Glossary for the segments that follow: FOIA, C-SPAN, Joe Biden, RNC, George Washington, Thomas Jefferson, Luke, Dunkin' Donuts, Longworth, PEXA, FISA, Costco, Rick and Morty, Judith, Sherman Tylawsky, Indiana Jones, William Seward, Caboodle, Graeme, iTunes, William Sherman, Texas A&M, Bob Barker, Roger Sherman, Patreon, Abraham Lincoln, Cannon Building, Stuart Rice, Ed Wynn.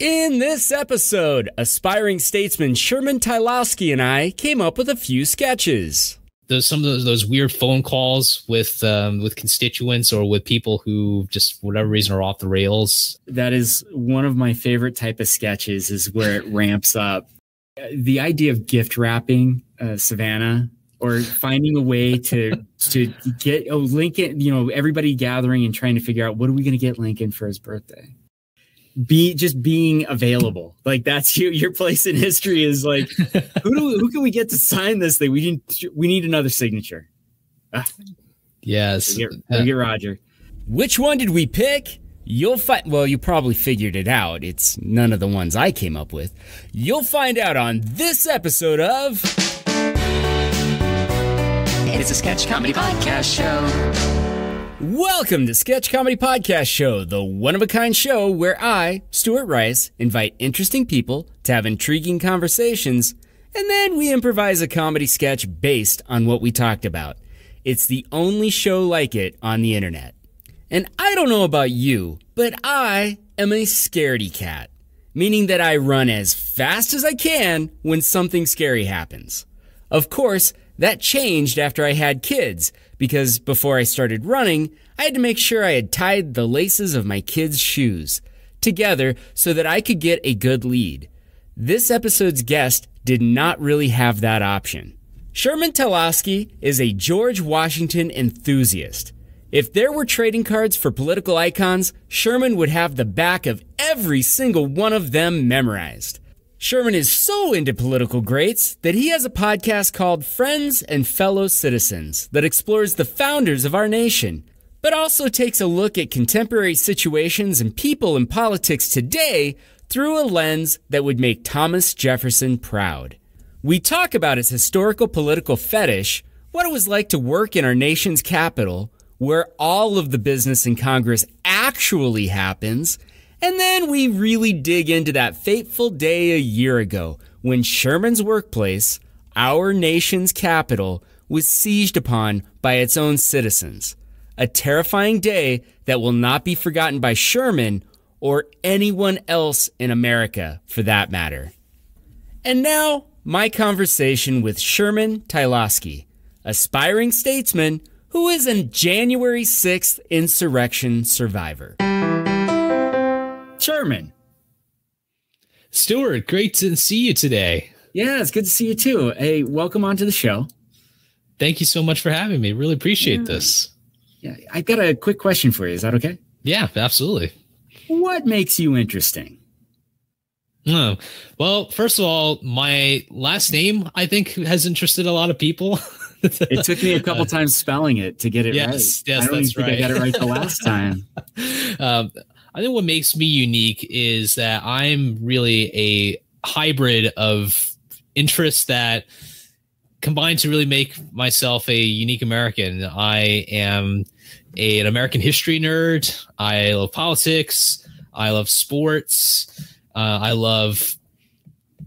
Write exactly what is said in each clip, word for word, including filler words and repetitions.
In this episode, aspiring statesman Sherman Tylawsky and I came up with a few sketches. Those, some of those, those weird phone calls with um, with constituents or with people who just, for whatever reason, are off the rails. That is one of my favorite type of sketches, is where it ramps up. The idea of gift wrapping uh, Savannah, or finding a way to to get oh, Lincoln, you know, everybody gathering and trying to figure out, what are we going to get Lincoln for his birthday? Be just being available, like that's you. Your place in history is like, who do we, who can we get to sign this thing? We didn't. We need another signature. Ah. Yes, we get, we get Roger. Which one did we pick? You'll find. Well, you probably figured it out. It's none of the ones I came up with. You'll find out on this episode of. It's a Sketch Comedy Podcast Show. Welcome to Sketch Comedy Podcast Show, the one-of-a-kind show where I, Stuart Rice, invite interesting people to have intriguing conversations, and then we improvise a comedy sketch based on what we talked about. It's the only show like it on the internet. And I don't know about you, but I am a scaredy cat, meaning that I run as fast as I can when something scary happens. Of course, that changed after I had kids, because before I started running, I had to make sure I had tied the laces of my kids' shoes together so that I could get a good lead. This episode's guest did not really have that option. Sherman Tylawsky is a George Washington enthusiast. If there were trading cards for political icons, Sherman would have the back of every single one of them memorized. Sherman is so into political greats that he has a podcast called Friends and Fellow Citizens that explores the founders of our nation, but also takes a look at contemporary situations and people in politics today through a lens that would make Thomas Jefferson proud. We talk about his historical political fetish, what it was like to work in our nation's capital, where all of the business in Congress actually happens, and then we really dig into that fateful day a year ago when Sherman's workplace, our nation's capital, was seized upon by its own citizens. A terrifying day that will not be forgotten by Sherman or anyone else in America, for that matter. And now, my conversation with Sherman Tylawsky, aspiring statesman who is a January sixth insurrection survivor. Sherman. Stuart, great to see you today. Yeah, it's good to see you too. Hey, welcome onto the show. Thank you so much for having me. Really appreciate yeah. this. Yeah, I've got a quick question for you. Is that okay? Yeah, absolutely. What makes you interesting? Oh, well, first of all, my last name, I think, has interested a lot of people. It took me a couple times spelling it to get it yes, right. Yes, I don't that's even right. think I got it right the last time. um, I think what makes me unique is that I'm really a hybrid of interests that combine to really make myself a unique American. I am a, an American history nerd. I love politics. I love sports. Uh, I love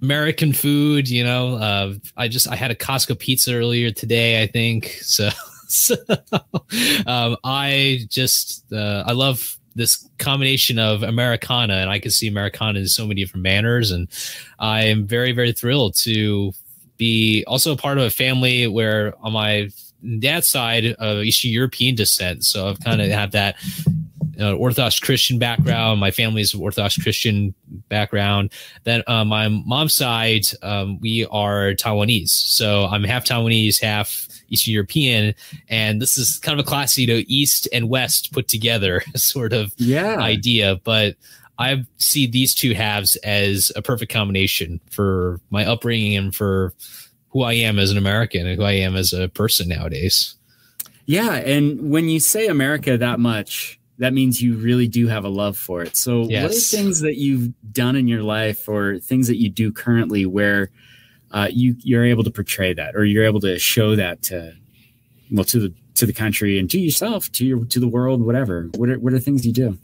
American food. You know, uh, I just I had a Costco pizza earlier today, I think. So, so um, I just uh, I love this combination of Americana, and I can see Americana in so many different manners. And I am very, very thrilled to be also a part of a family where on my dad's side of Eastern European descent. So I've kind of had that uh, Orthodox Christian background. My family's Orthodox Christian background. Then uh, my mom's side, um, we are Taiwanese. So I'm half Taiwanese, half Eastern European, and this is kind of a classy, you know, East and West put together sort of yeah. idea. But I see these two halves as a perfect combination for my upbringing and for who I am as an American and who I am as a person nowadays. Yeah. And when you say America that much, that means you really do have a love for it. So yes. what are things that you've done in your life or things that you do currently where Uh, you, you're able to portray that, or you're able to show that to, well, to the to the country and to yourself, to your to the world, whatever. What are what are things you do?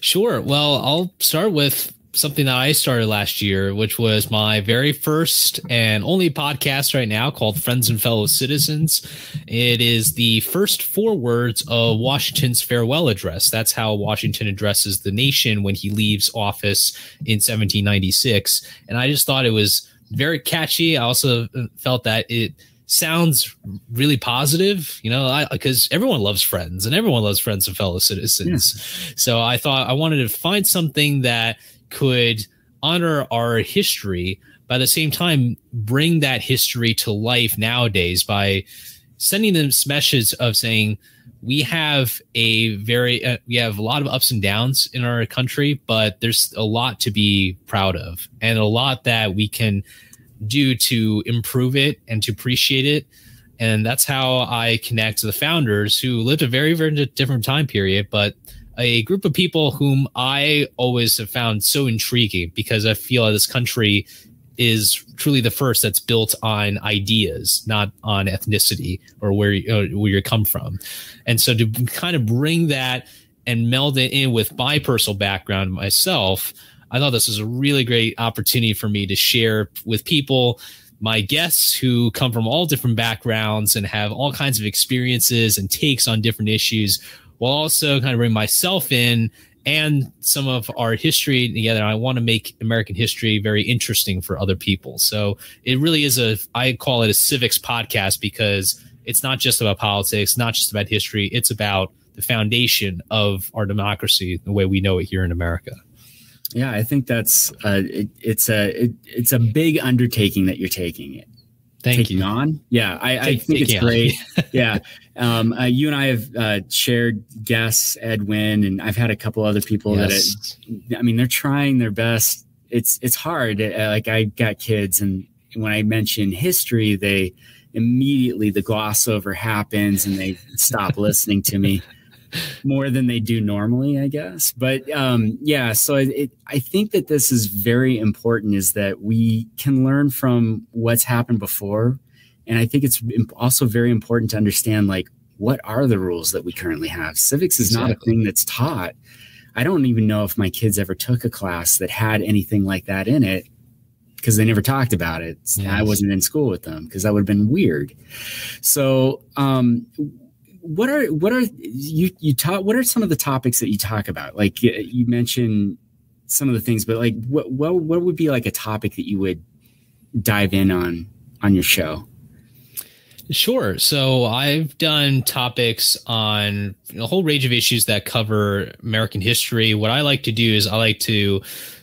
Sure. Well, I'll start with something that I started last year, which was my very first and only podcast right now called Friends and Fellow Citizens. It is the first four words of Washington's farewell address. That's how Washington addresses the nation when he leaves office in seventeen ninety-six. And I just thought it was very catchy. I also felt that it sounds really positive, you know, because everyone loves Friends and everyone loves Friends and Fellow Citizens. Yeah. So I thought I wanted to find something that could honor our history, but at the same time, bring that history to life nowadays by sending them messages of saying, we have a very, uh, we have a lot of ups and downs in our country, but there's a lot to be proud of and a lot that we can do to improve it and to appreciate it. And that's how I connect to the founders who lived a very, very different time period, but a group of people whom I always have found so intriguing because I feel this country is truly the first that's built on ideas, not on ethnicity or where you, or where you come from. And so to kind of bring that and meld it in with my personal background myself, I thought this was a really great opportunity for me to share with people, my guests who come from all different backgrounds and have all kinds of experiences and takes on different issues, while also kind of bring myself in and some of our history together. I want to make American history very interesting for other people. So it really is a, I call it a civics podcast because it's not just about politics, not just about history. It's about the foundation of our democracy, the way we know it here in America. Yeah, I think that's uh, it, it's a it, it's a big undertaking that you're taking it. Thank taking you. On, yeah, I, take, I think it's on. Great. Yeah, um, uh, you and I have uh, shared guests, Edwin, and I've had a couple other people yes. that it, I mean, they're trying their best. It's it's hard. Uh, like I got kids, and when I mention history, they immediately the gloss over happens, and they stop listening to me. More than they do normally, I guess. But um, yeah, so it, it, I think that this is very important is that we can learn from what's happened before. And I think it's also very important to understand, like, what are the rules that we currently have? Civics is exactly. not a thing that's taught. I don't even know if my kids ever took a class that had anything like that in it because they never talked about it. Yes. I wasn't in school with them because that would have been weird. So, um, What are what are you you talk? What are some of the topics that you talk about? Like you mentioned some of the things, but like what what what would be like a topic that you would dive in on on your show? Sure. So I've done topics on a whole range of issues that cover American history. What I like to do is I like to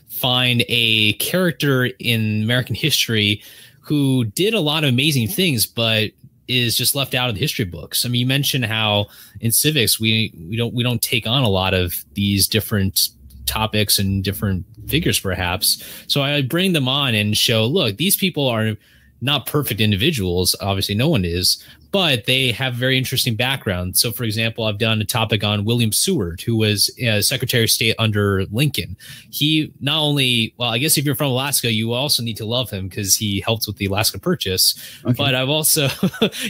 find a character in American history who did a lot of amazing things, but is just left out of the history books. I mean, you mentioned how in civics we we don't we don't take on a lot of these different topics and different figures, perhaps. So I bring them on and show, look, these people are not perfect individuals. Obviously, no one is, but they have very interesting backgrounds. So, for example, I've done a topic on William Seward, who was uh, Secretary of State under Lincoln. He not only, well, I guess if you're from Alaska, you also need to love him because he helped with the Alaska Purchase. Okay. But I've also,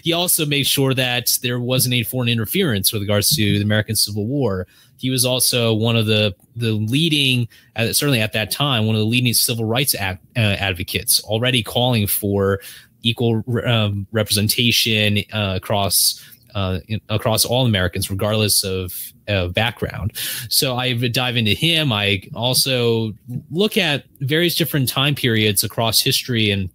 he also made sure that there wasn't any foreign interference with regards to the American Civil War. He was also one of the the leading, uh, certainly at that time, one of the leading civil rights ad, uh, advocates, already calling for equal um, representation uh, across uh, in, across all Americans, regardless of uh, background. So I dive into him. I also look at various different time periods across history and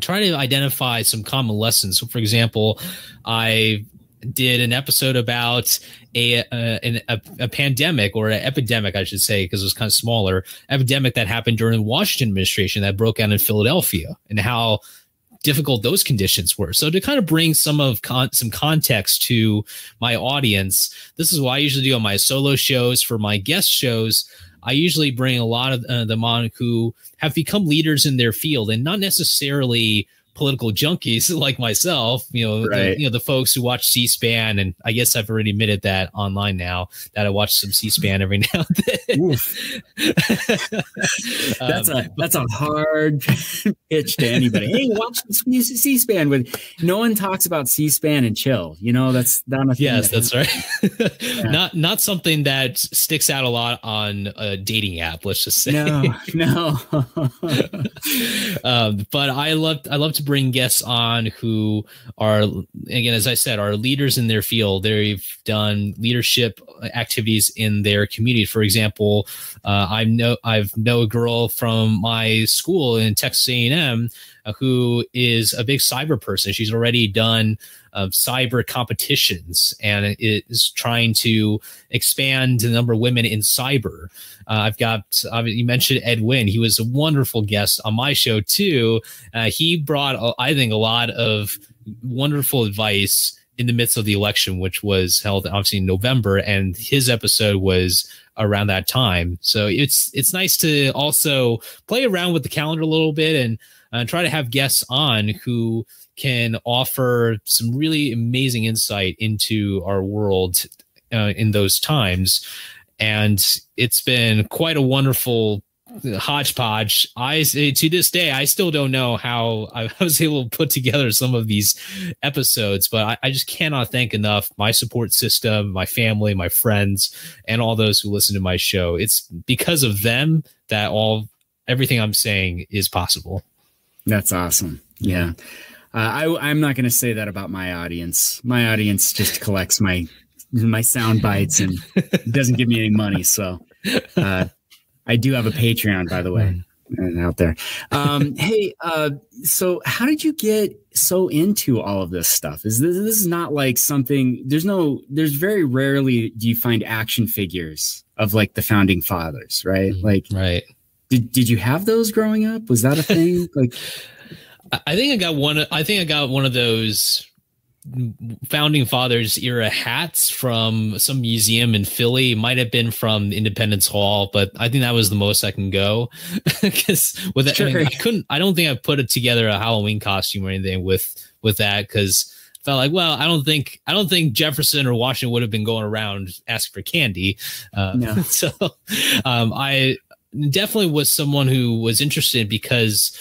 try to identify some common lessons. So, for example, I did an episode about a, uh, an, a a pandemic or an epidemic, I should say, because it was kind of smaller, epidemic that happened during the Washington administration that broke out in Philadelphia and how difficult those conditions were. So to kind of bring some of con some context to my audience, this is what I usually do on my solo shows. For my guest shows, I usually bring a lot of uh, them on who have become leaders in their field and not necessarily political junkies like myself, you know, right. the, you know, the folks who watch C-SPAN, and I guess I've already admitted that online now that I watch some C-SPAN every now and then. that's um, a that's a hard pitch to anybody. Hey, watch C-SPAN with no one talks about C-SPAN and chill. You know, that's not a thing. Yes, that that's right. yeah. Not not something that sticks out a lot on a dating app. Let's just say no, no. um, but I love I love to bring guests on who are, again, as I said, are leaders in their field. They've done leadership activities in their community. For example, uh, I know I've know a girl from my school in Texas A and M uh, who is a big cyber person. She's already done uh, cyber competitions and is trying to expand the number of women in cyber. Uh, I've got, I mean, you mentioned Ed Wynn. He was a wonderful guest on my show too. Uh, he brought, I think, a lot of wonderful advice in the midst of the election, which was held obviously in November, and his episode was around that time. So it's it's nice to also play around with the calendar a little bit and uh, try to have guests on who can offer some really amazing insight into our world uh, in those times. And it's been quite a wonderful hodgepodge. I to this day, I still don't know how I was able to put together some of these episodes, but I, I just cannot thank enough my support system, my family, my friends, and all those who listen to my show. It's because of them that all everything I'm saying is possible. That's awesome. Yeah, uh, I, I'm not going to say that about my audience. My audience just collects my my sound bites and doesn't give me any money. So. Uh, I do have a Patreon, by the way, and out there. Um, hey, uh, so how did you get so into all of this stuff? Is this, this is not like something, there's no, there's very rarely do you find action figures of like the founding fathers, right? Like, right. Did, did you have those growing up? Was that a thing? Like, I think I got one. I think I got one of those founding fathers era hats from some museum in Philly. It might have been from Independence Hall, but I think that was the most I can go. Because with that, sure. I, mean, I couldn't. I don't think I put it together a Halloween costume or anything with with that, because I felt like, well, I don't think I don't think Jefferson or Washington would have been going around asking for candy. Uh, no. So um, I definitely was someone who was interested because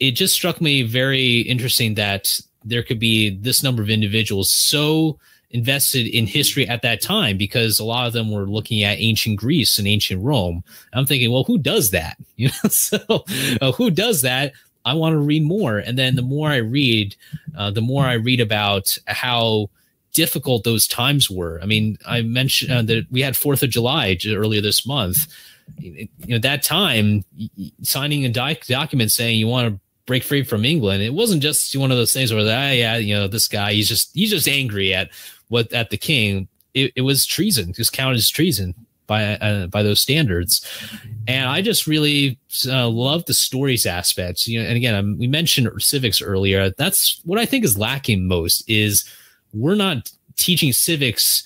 it just struck me very interesting that there could be this number of individuals so invested in history at that time, because a lot of them were looking at ancient Greece and ancient Rome. I'm thinking, well, who does that? You know, so uh, who does that? I want to read more. And then the more I read, uh, the more I read about how difficult those times were. I mean, I mentioned uh, that we had fourth of July earlier this month. You know, that time signing a doc document saying you want to break free from England. It wasn't just one of those things where, ah, yeah, you know, this guy, he's just, he's just angry at what, at the king. It, it was treason, just counted as treason by, uh, by those standards. And I just really uh, love the stories aspects, you know, and again, I'm, we mentioned civics earlier. That's what I think is lacking most, is we're not teaching civics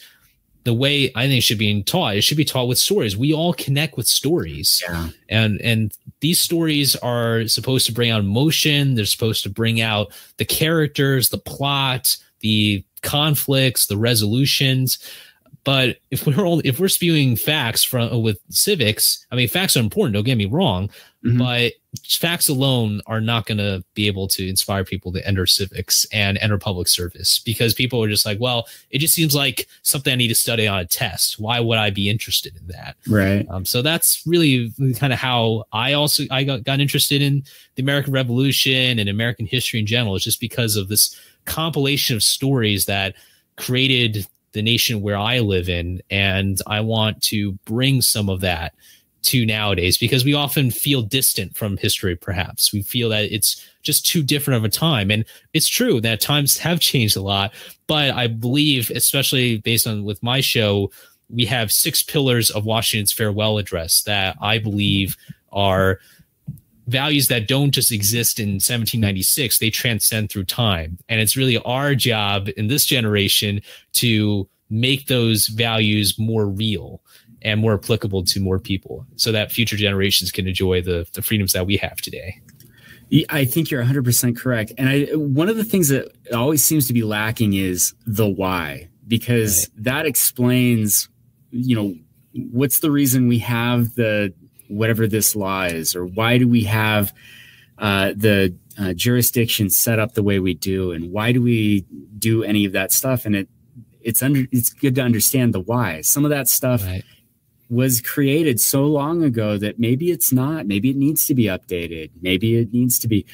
the way I think it should be taught. It should be taught with stories. We all connect with stories. Yeah. And, and, these stories are supposed to bring out emotion. They're supposed to bring out the characters, the plot, the conflicts, the resolutions. But if we're all, if we're spewing facts from with civics, I mean, facts are important. Don't get me wrong, mm-hmm. but facts alone are not going to be able to inspire people to enter civics and enter public service, because people are just like, well, it just seems like something I need to study on a test. Why would I be interested in that? Right. Um, so that's really kind of how I also I got, got interested in the American Revolution and American history in general. It's just because of this compilation of stories that created the nation where I live in. And I want to bring some of that to nowadays, because we often feel distant from history. Perhaps we feel that it's just too different of a time. And it's true that times have changed a lot, but I believe, especially based on with my show, we have six pillars of Washington's farewell address that I believe are values that don't just exist in seventeen ninety-six, they transcend through time. And it's really our job in this generation to make those values more real and more applicable to more people so that future generations can enjoy the, the freedoms that we have today. I think you're one hundred percent correct. And I, one of the things that always seems to be lacking is the why, because right. that explains, you know, what's the reason we have the whatever this law is, or why do we have uh, the uh, jurisdiction set up the way we do, and why do we do any of that stuff? And it it's under it's good to understand the why. Some of that stuff right. was created so long ago that maybe it's not, maybe it needs to be updated. Maybe it needs to be,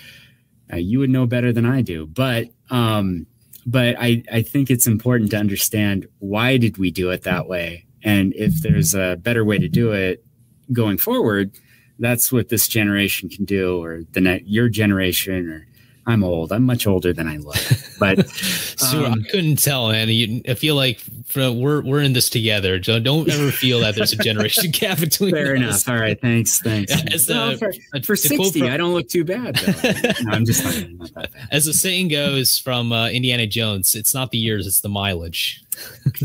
uh, you would know better than I do, but, um, but I, I think it's important to understand, why did we do it that way? And if there's a better way to do it going forward, that's what this generation can do, or the net, your generation, or I'm old. I'm much older than I look, but so um, I couldn't tell, man. You, I feel like for, we're we're in this together. Don't ever feel that there's a generation gap between fair us. enough. All right, thanks, thanks. As no, a, for a, for sixty, from, I don't look too bad. Though. No, I'm just not, I'm not that bad. As the saying goes from uh, Indiana Jones, it's not the years, it's the mileage.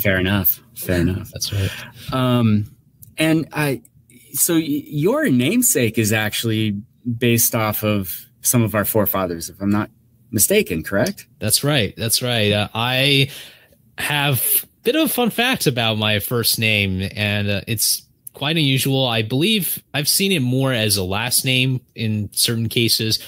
Fair enough. Fair enough. That's right. Um, and I, so your namesake is actually based off of some of our forefathers, if I'm not mistaken, correct? That's right. That's right. Uh, I have a bit of a fun fact about my first name, and uh, it's quite unusual. I believe I've seen it more as a last name in certain cases.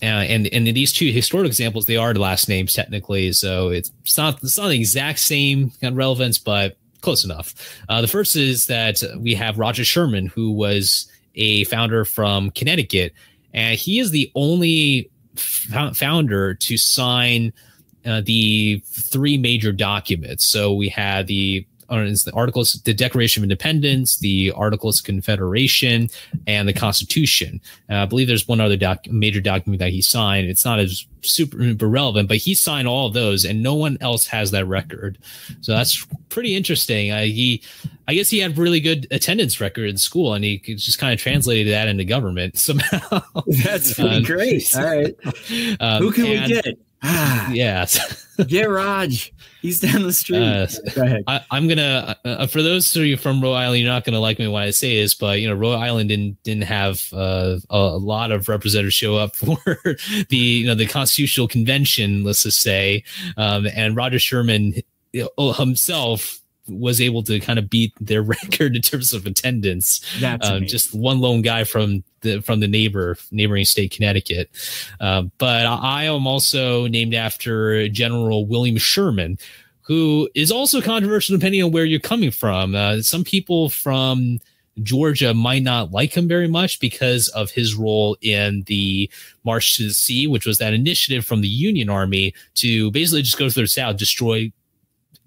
Uh, and, and in these two historical examples, they are last names technically. So it's, it's not, it's not the exact same kind of relevance, but close enough. Uh, the first is that we have Roger Sherman, who was a founder from Connecticut. And he is the only founder to sign uh, the three major documents. So we had the, uh, the Articles, the Declaration of Independence, the Articles of Confederation, and the Constitution. Uh, I believe there's one other doc, major document that he signed. It's not as super, super relevant, but he signed all of those, and no one else has that record. So that's pretty interesting. Uh, he, I guess he had really good attendance record in school, and he just kind of translated that into government somehow. That's pretty um, great. All right. Um, Who can and, we get? Ah, yes. Get Raj. He's down the street. Uh, Go ahead. I, I'm going to, uh, for those of you from Rhode Island, you're not going to like me when I say this, but you know, Rhode Island didn't, didn't have uh, a, a lot of representatives show up for the, you know, the Constitutional Convention, let's just say. Um, and Roger Sherman himself was able to kind of beat their record in terms of attendance. That's um, just one lone guy from the from the neighbor neighboring state, Connecticut. Uh, but I am also named after General William Sherman, who is also controversial depending on where you're coming from. Uh, some people from Georgia might not like him very much because of his role in the March to the Sea, which was that initiative from the Union Army to basically just go through the South, destroy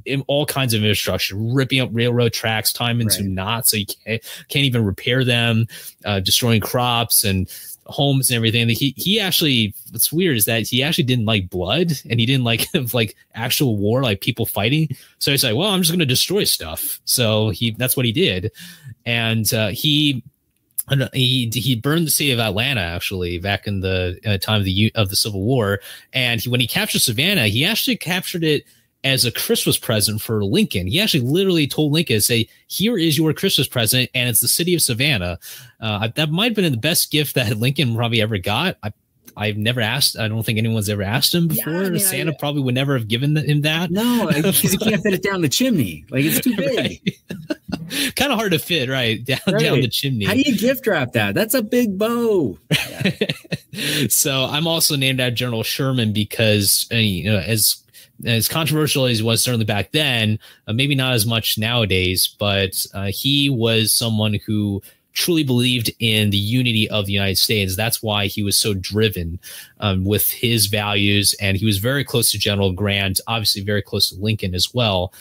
in all kinds of infrastructure, ripping up railroad tracks, tying into right. knots so you can't, can't even repair them, uh, destroying crops and homes and everything. He he actually, what's weird is that he actually didn't like blood, and he didn't like like actual war, like people fighting. So he's like, well, I'm just going to destroy stuff. So he that's what he did, and uh, he. He he burned the city of Atlanta actually back in the uh, time of the of the Civil War, and he, when he captured Savannah, he actually captured it as a Christmas present for Lincoln. He actually literally told Lincoln to say, here is your Christmas present, and it's the city of Savannah. Uh, that might have been the best gift that Lincoln probably ever got. I, I've never asked. I don't think anyone's ever asked him before. Yeah, I mean, Santa I, probably would never have given him that. No, because he can't fit it down the chimney. Like, it's too big. Right. Kind of hard to fit, right, down, right. down the chimney. How do you gift wrap that? That's a big bow. Yeah. So I'm also named after General Sherman because, you know, as – as controversial as he was certainly back then, uh, maybe not as much nowadays, but uh, he was someone who truly believed in the unity of the United States. That's why he was so driven um, with his values. And he was very close to General Grant, obviously very close to Lincoln as well.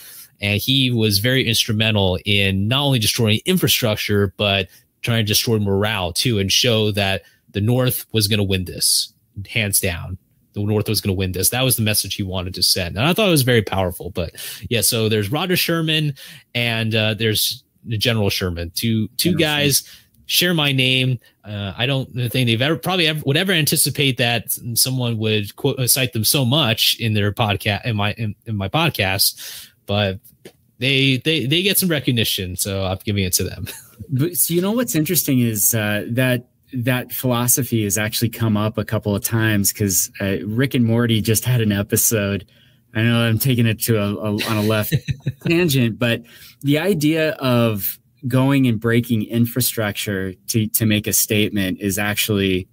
And he was very instrumental in not only destroying infrastructure, but trying to destroy morale too, and show that the North was going to win this, hands down. The North was going to win this. That was the message he wanted to send. And I thought it was very powerful. But yeah, so there's Roger Sherman and uh, there's General Sherman. Two two General guys Sherman. Share my name. Uh, I don't think they've ever probably ever, would ever anticipate that someone would quote, cite them so much in their podcast in my in, in my podcast, but they they they get some recognition. So I'm giving it to them. But so you know what's interesting is uh, that that philosophy has actually come up a couple of times because uh, Rick and Morty just had an episode. I know I'm taking it to a, a on a left tangent, but the idea of going and breaking infrastructure to to make a statement is actually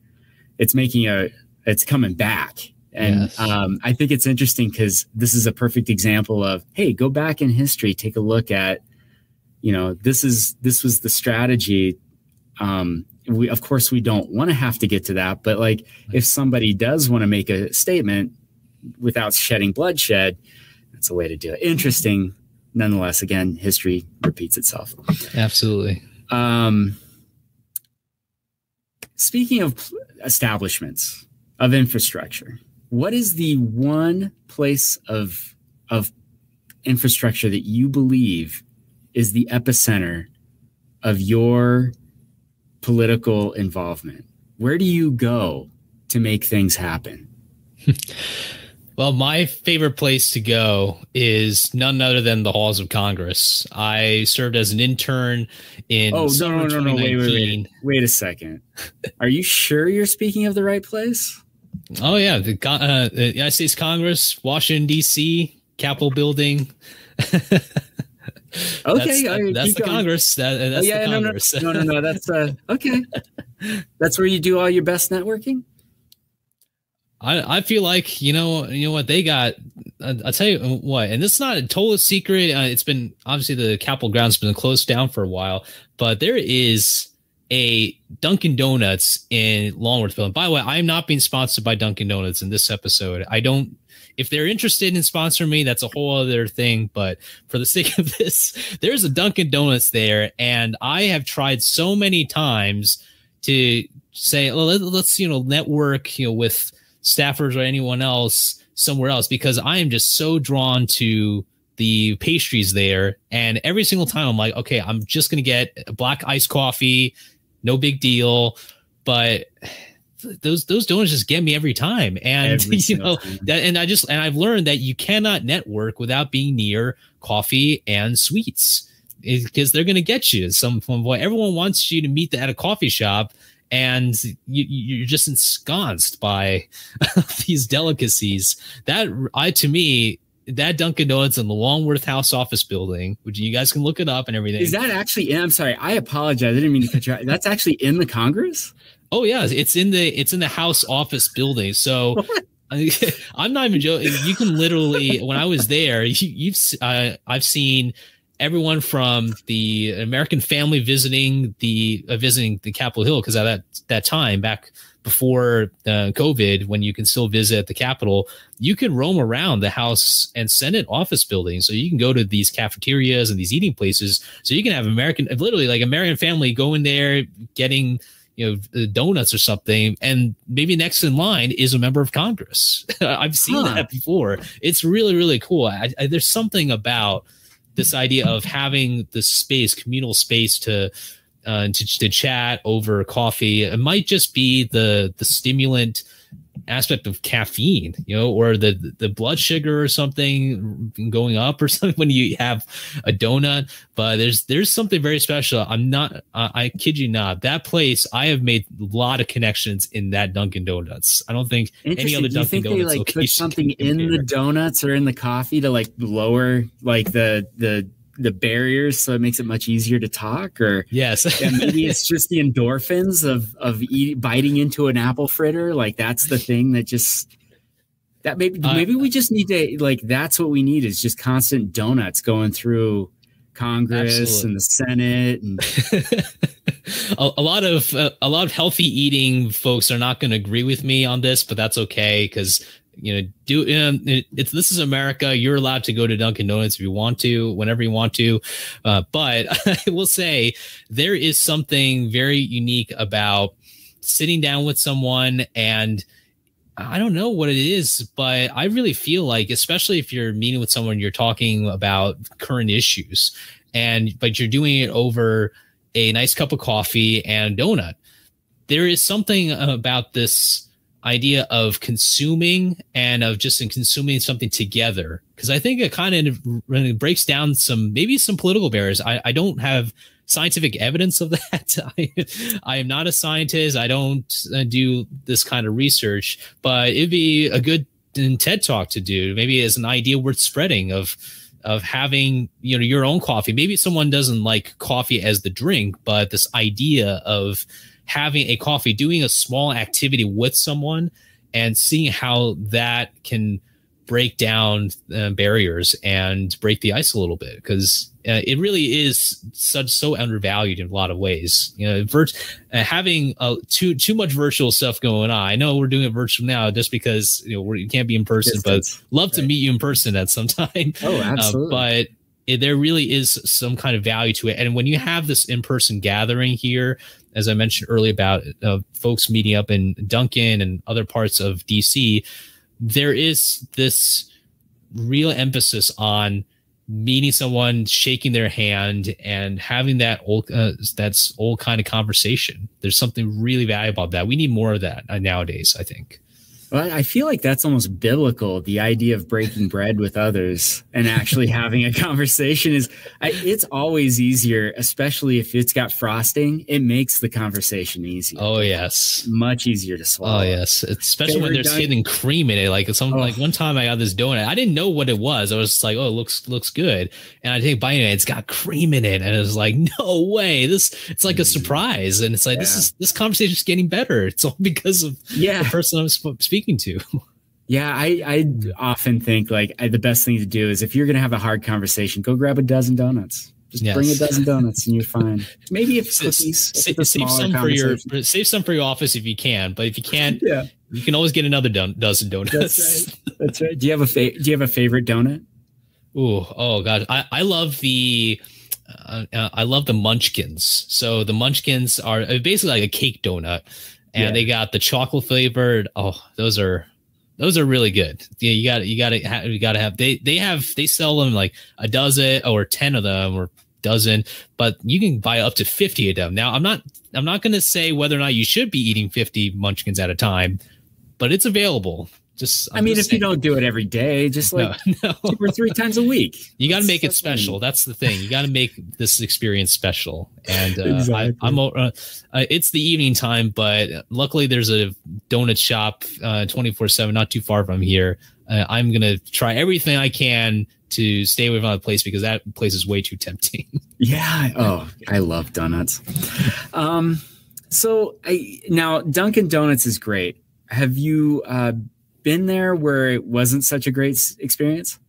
it's making a it's coming back. And yes. um, I think it's interesting because this is a perfect example of, hey, go back in history, take a look at, you know, this is this was the strategy. Um, we, of course, we don't want to have to get to that. But like if somebody does want to make a statement without shedding bloodshed, that's a way to do it. Interesting. Nonetheless, again, history repeats itself. Absolutely. Um, speaking of establishments of infrastructure, what is the one place of, of infrastructure that you believe is the epicenter of your political involvement? Where do you go to make things happen? Well, my favorite place to go is none other than the halls of Congress. I served as an intern in oh, no, no, no, no, wait, wait, wait, wait a second. Are you sure you're speaking of the right place? Oh, yeah. The, uh, the United States Congress, Washington, D C, Capitol Building. Okay. That's, that, that's the going. Congress. That, that's oh, yeah, the Congress. No, no, no, no, no. That's uh, okay. That's where you do all your best networking? I, I feel like, you know, you know what they got. I, I'll tell you what, and it's not a total secret. Uh, it's been obviously the Capitol ground's been closed down for a while, but there is a Dunkin' Donuts in Longworth. And by the way, I'm not being sponsored by Dunkin' Donuts in this episode. I don't. If they're interested in sponsoring me, that's a whole other thing. But for the sake of this, there's a Dunkin' Donuts there, and I have tried so many times to say, well, let's you know network, you know, with staffers or anyone else somewhere else, because I am just so drawn to the pastries there. And every single time I'm like, okay, I'm just going to get a black iced coffee. No big deal. But those, those donuts just get me every time. And, every you know, time. That, and I just, and I've learned that you cannot network without being near coffee and sweets, because they're going to get you some form. Everyone wants you to meet at a coffee shop, and you, you're just ensconced by these delicacies. That I, to me, that Dunkin' Donuts in the Longworth House office building, which you guys can look it up and everything. Is that actually? I'm sorry, I apologize. I didn't mean to cut you out. That's actually in the Congress. Oh yeah, it's in the it's in the House office building. So. What? I'm not even joking. You can literally, when I was there, you, you've uh, I've seen. Everyone from the American family visiting the uh, visiting the Capitol Hill, because at that, that time back before uh, COVID, when you can still visit the Capitol, you can roam around the House and Senate office buildings. So you can go to these cafeterias and these eating places. So you can have American, literally like American family going there, getting you know donuts or something, and maybe next in line is a member of Congress. I've seen huh. that before. It's really really cool. I, I, there's something about this idea of having the space, communal space to, uh, to to chat over coffee. It might just be the the stimulant aspect of caffeine, you know, or the the blood sugar or something going up or something when you have a donut. But there's there's something very special. I'm not, I, I kid you not. That place, I have made a lot of connections in that Dunkin' Donuts. I don't think any other Dunkin' Donuts. Do you think they like put something in the donuts or in the coffee to like lower like the the the barriers, so it makes it much easier to talk? Or yes, yeah, maybe it's just the endorphins of of eat, biting into an apple fritter. Like that's the thing that just that maybe uh, maybe we just need to like that's what we need is just constant donuts going through Congress absolutely. And the Senate. And a, a lot of uh, a lot of healthy eating folks are not going to agree with me on this, but that's okay because. You know, do um, it, it's this is America. You're allowed to go to Dunkin' Donuts if you want to, whenever you want to. Uh, but I will say there is something very unique about sitting down with someone, and I don't know what it is, but I really feel like, especially if you're meeting with someone, you're talking about current issues, and but you're doing it over a nice cup of coffee and donut. There is something about this idea of consuming and of just in consuming something together. Cause I think it kind of breaks down some, maybe some political barriers. I, I don't have scientific evidence of that. I, I am not a scientist. I don't do this kind of research, but it'd be a good TED Talk to do. Maybe as an idea worth spreading of, of having, you know, your own coffee. Maybe someone doesn't like coffee as the drink, but this idea of having a coffee, doing a small activity with someone and seeing how that can break down uh, barriers and break the ice a little bit, because uh, it really is such so undervalued in a lot of ways. You know, virt uh, having uh, too too much virtual stuff going on. I know we're doing it virtual now just because, you know, we can't be in person, distance, but love right. to meet you in person at some time. Oh, absolutely. Uh, but it, there really is some kind of value to it. And when you have this in-person gathering here, as I mentioned earlier about uh, folks meeting up in Dunkin' and other parts of D C, there is this real emphasis on meeting someone, shaking their hand, and having that old uh, that's old kind of conversation. There's something really valuable about that. We need more of that nowadays, I think. Well, I feel like that's almost biblical. The idea of breaking bread with others and actually having a conversation is I, it's always easier, especially if it's got frosting. It makes the conversation easier. Oh, yes. Much easier to swallow. Oh, yes. Especially Favorite when there's hidden cream in it. Like some, oh. like one time I got this donut. I didn't know what it was. I was just like, oh, it looks, looks good. And I take bite it. It's got cream in it. And it was like, no way. This it's like a surprise. And it's like, yeah. this is this conversation is getting better. It's all because of yeah. the person I'm speaking to. Yeah, I, I often think like I, the best thing to do is if you're going to have a hard conversation, go grab a dozen donuts. Just yes. bring a dozen donuts and you're fine. Maybe if it's save, a save some for your save some for your office if you can, but if you can't, yeah. you can always get another don dozen donuts. That's right. That's right. Do you have a fa do you have a favorite donut? Ooh, oh god, I I love the. Uh, I love the munchkins. So the munchkins are basically like a cake donut. And yeah. they got the chocolate flavored. Oh, those are, those are really good. Yeah, you got you got to you got to have. They they have they sell them like a dozen or ten of them or dozen, but you can buy up to fifty of them. Now I'm not I'm not going to say whether or not you should be eating fifty munchkins at a time, but it's available. Just I'm I mean, just if saying. you don't do it every day, just like no, no. two or three times a week, you got to make it special. Mean. That's the thing. You got to make this experience special. And uh, exactly. I, I'm uh, it's the evening time, but luckily there's a donut shop uh, twenty-four seven, not too far from here. Uh, I'm going to try everything I can to stay away from that place because that place is way too tempting. Yeah. Oh, I love donuts. Um, so I now Dunkin' Donuts is great. Have you, uh, been there where it wasn't such a great experience?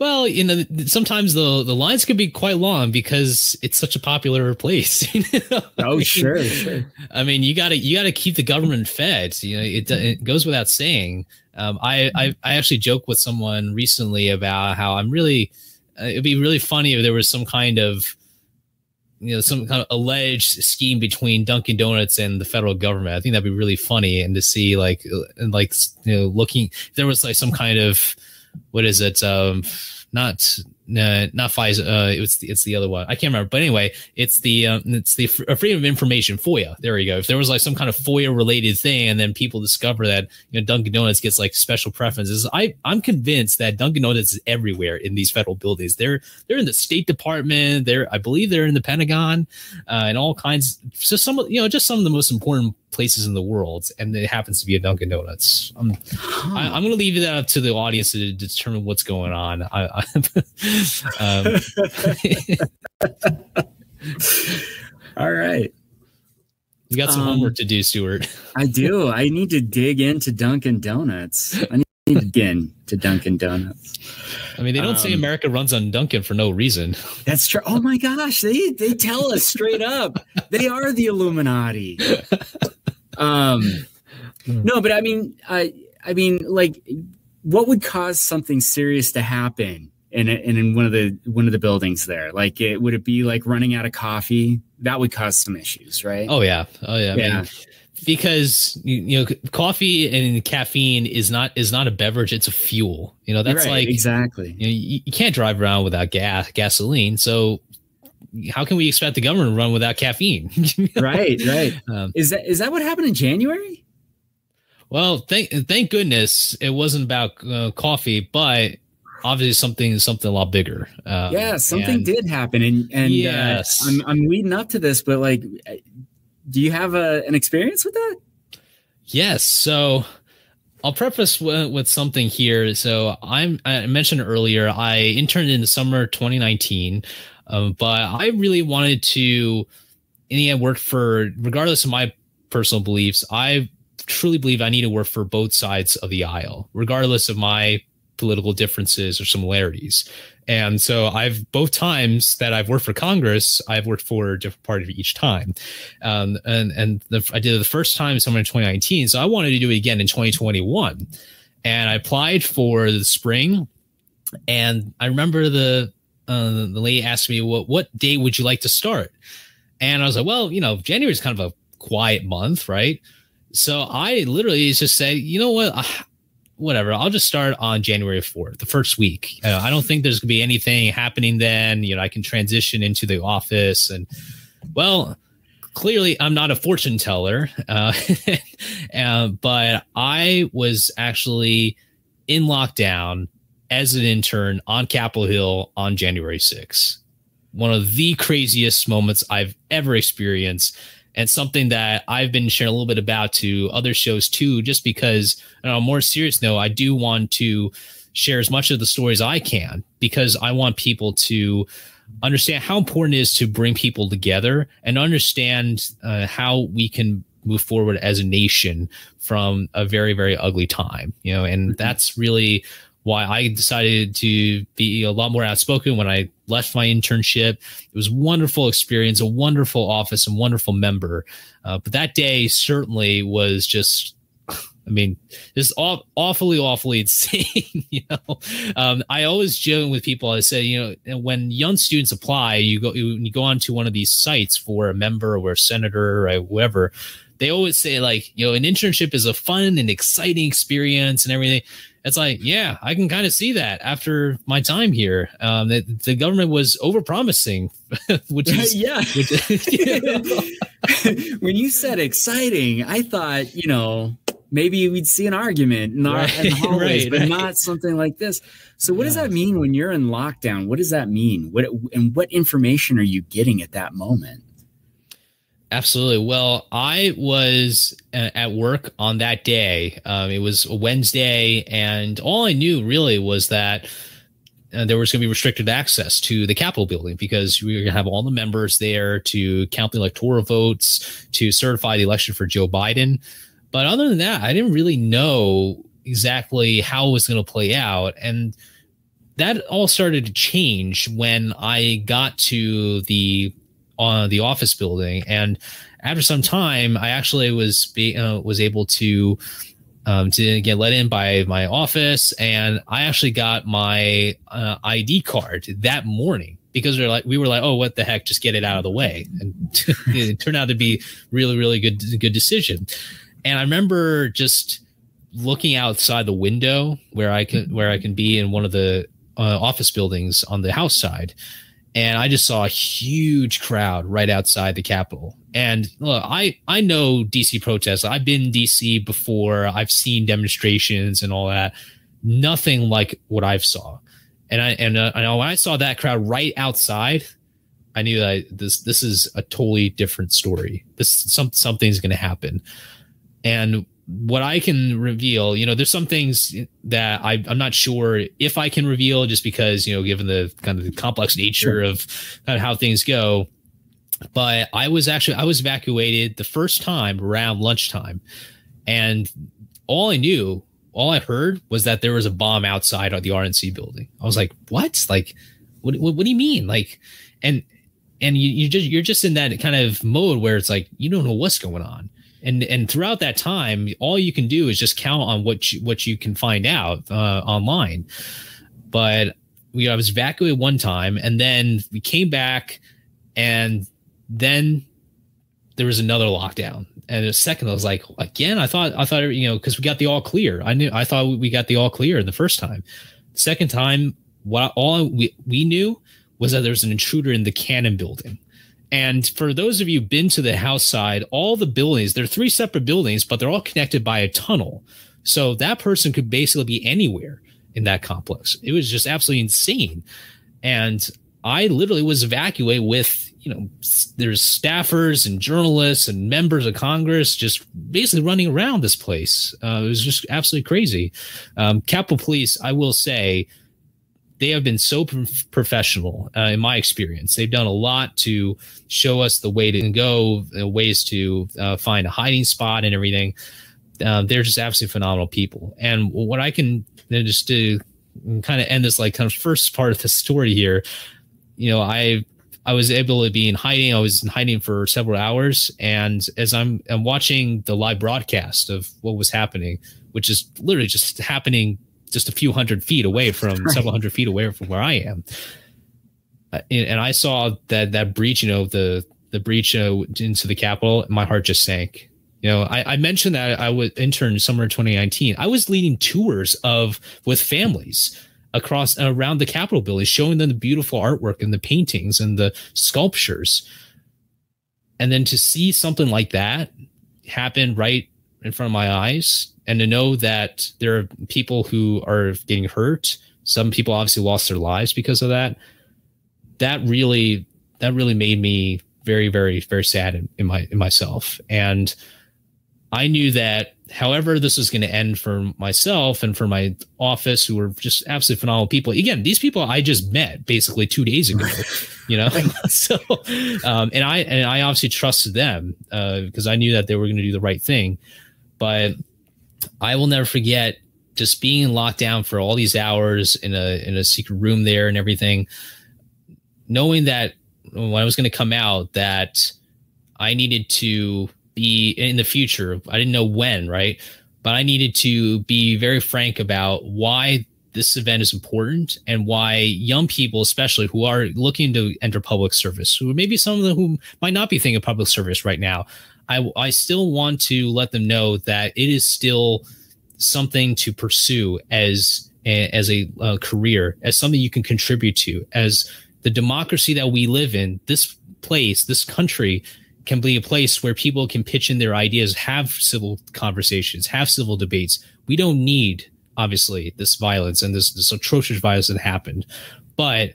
Well, you know, sometimes the the lines can be quite long because it's such a popular place. You know? Oh, sure, sure. I mean, you gotta you gotta keep the government fed. You know, it it goes without saying. Um, I I, I actually joked with someone recently about how I'm really. Uh, it'd be really funny if there was some kind of. You know, some kind of alleged scheme between Dunkin' Donuts and the federal government. I think that'd be really funny, and to see like, like you know, looking if there was like some kind of what is it? Um, not uh, not FISA. Uh, it's it's the other one. I can't remember. But anyway, it's the um, it's the Freedom of Information FOIA. There you go. If there was like some kind of FOIA related thing, and then people discover that you know Dunkin' Donuts gets like special preferences, I I'm convinced that Dunkin' Donuts is everywhere in these federal buildings. They're they're in the State Department. They're I believe they're in the Pentagon, uh, and all kinds. So some you know just some of the most important places in the world, and it happens to be a Dunkin' Donuts. I'm huh. I, I'm going to leave that up to the audience to determine what's going on. I, I, um, All right, you got some um, homework to do, Stuart. I do. I need to dig into Dunkin' Donuts. I need to dig into Dunkin' Donuts. I mean, they don't um, say America runs on Dunkin' for no reason. That's true. Oh my gosh, they they tell us straight up they are the Illuminati. Um, no, but I mean, I, I mean, like, what would cause something serious to happen in, a, in in one of the one of the buildings there? Like, it would it be like running out of coffee? That would cause some issues, right? Oh yeah, oh yeah, yeah. I mean, because you know, coffee and caffeine is not is not a beverage; it's a fuel. You know, that's right, like exactly. You know, you, you can't drive around without gas, gasoline, so. How can we expect the government to run without caffeine? You know? Right, right. Um, is that is that what happened in January? Well, thank thank goodness it wasn't about uh, coffee, but obviously something something a lot bigger. Um, yeah, something and, did happen, and and yes. uh, I'm I'm leading up to this, but like, do you have a, an experience with that? Yes. So I'll preface with, with something here. So I'm I mentioned earlier I interned in the summer twenty nineteen, um, but I really wanted to. In the end, work for, regardless of my personal beliefs, I truly believe I need to work for both sides of the aisle, regardless of my political differences or similarities. And so I've both times that I've worked for Congress, I've worked for a different party each time. Um, and and the, I did it the first time somewhere in twenty nineteen. So I wanted to do it again in twenty twenty-one. And I applied for the spring. And I remember the, uh, the lady asked me, well, what day would you like to start? And I was like, well, you know, January is kind of a quiet month, right? So I literally just said, you know what, I, whatever, I'll just start on January fourth, the first week. Uh, I don't think there's going to be anything happening then. You know, I can transition into the office. And, well, clearly I'm not a fortune teller, uh, uh, but I was actually in lockdown as an intern on Capitol Hill on January sixth. One of the craziest moments I've ever experienced, and something that I've been sharing a little bit about to other shows too, just because, and on a more serious note, I do want to share as much of the stories I can, because I want people to understand how important it is to bring people together and understand uh, how we can move forward as a nation from a very, very ugly time, you know, and that's really why I decided to be a lot more outspoken when I left my internship. It was a wonderful experience, a wonderful office, and wonderful member. Uh, but that day certainly was just, I mean, just aw awfully, awfully insane. You know, um, I always joke with people. I say, you know, when young students apply, you go, you go onto one of these sites for a member or a senator or whoever. They always say, like, you know, an internship is a fun and exciting experience and everything. It's like, yeah, I can kind of see that after my time here. Um, that the government was overpromising, which is yeah. Which, you know. When you said exciting, I thought, you know, maybe we'd see an argument in, right, our, in the hallways, right, but right. not something like this. So, what yeah. does that mean when you're in lockdown? What does that mean? What and what information are you getting at that moment? Absolutely. Well, I was at work on that day. Um, it was a Wednesday, and all I knew really was that uh, there was going to be restricted access to the Capitol building because we were going to have all the members there to count the electoral votes, to certify the election for Joe Biden. But other than that, I didn't really know exactly how it was going to play out. And that all started to change when I got to the on the office building. And after some time, I actually was be, uh, was able to um, to get let in by my office. And I actually got my uh, I D card that morning because we were like, we were like, oh, what the heck? Just get it out of the way. And it turned out to be really, really good, good decision. And I remember just looking outside the window where I can, where I can be in one of the uh, office buildings on the House side. And I just saw a huge crowd right outside the Capitol. And look, I, I know D C protests. I've been in D C before. I've seen demonstrations and all that. Nothing like what I've saw. And I and uh, and when I saw that crowd right outside, I knew that I, this this is a totally different story. This some something's going to happen. And what I can reveal, you know, there's some things that I, I'm not sure if I can reveal just because, you know, given the kind of the complex nature of kind of how things go. But I was actually I was evacuated the first time around lunchtime. And all I knew, all I heard was that there was a bomb outside of the R N C building. I was like, what? Like, what, what, what do you mean? Like, and and you, you just you're just in that kind of mode where it's like you don't know what's going on. And and throughout that time, all you can do is just count on what you, what you can find out uh, online. But we, you know, I was evacuated one time, and then we came back, and then there was another lockdown. And a second, I was like, again, I thought I thought you know because we got the all clear. I knew I thought we got the all clear the first time. The second time, what all we we knew was that there was an intruder in the Cannon Building. And for those of you who've been to the House side, all the buildings, they're three separate buildings, but they're all connected by a tunnel. So that person could basically be anywhere. in that complex. It was just absolutely insane. And I literally was evacuated with, you know, there's staffers and journalists and members of Congress just basically running around this place. Uh, it was just absolutely crazy. Um, Capitol Police, I will say, they have been so professional uh, in my experience. They've done a lot to show us the way to go, uh, ways to uh, find a hiding spot and everything. Uh, they're just absolutely phenomenal people. And what I can you know, just do, kind of end this like kind of first part of the story here. You know, I I was able to be in hiding. I was in hiding for several hours. And as I'm, I'm watching the live broadcast of what was happening, which is literally just happening just a few hundred feet away from right. several hundred feet away from where I am. Uh, and, and I saw that, that breach, you know, the, the breach uh, into the Capitol, my heart just sank. You know, I, I mentioned that I was interned summer of twenty nineteen. I was leading tours of with families across and around the Capitol building, showing them the beautiful artwork and the paintings and the sculptures. And then to see something like that happen right in front of my eyes, and to know that there are people who are getting hurt. Some people obviously lost their lives because of that. That really, that really made me very, very, very sad in, in my, in myself. And I knew that however this was going to end for myself and for my office, who were just absolutely phenomenal people. Again, these people I just met basically two days ago, you know? so, um, and I, and I obviously trusted them, uh, because I knew that they were going to do the right thing, but I will never forget just being locked down for all these hours in a, in a secret room there and everything, knowing that when I was going to come out, that I needed to be in the future. I didn't know when, right? But I needed to be very frank about why this event is important and why young people, especially who are looking to enter public service, who maybe some of them who might not be thinking of public service right now, I, I still want to let them know that it is still something to pursue as a, as a, a career, as something you can contribute to. As the democracy that we live in, this place, this country can be a place where people can pitch in their ideas, have civil conversations, have civil debates. We don't need, obviously, this violence and this, this atrocious violence that happened. But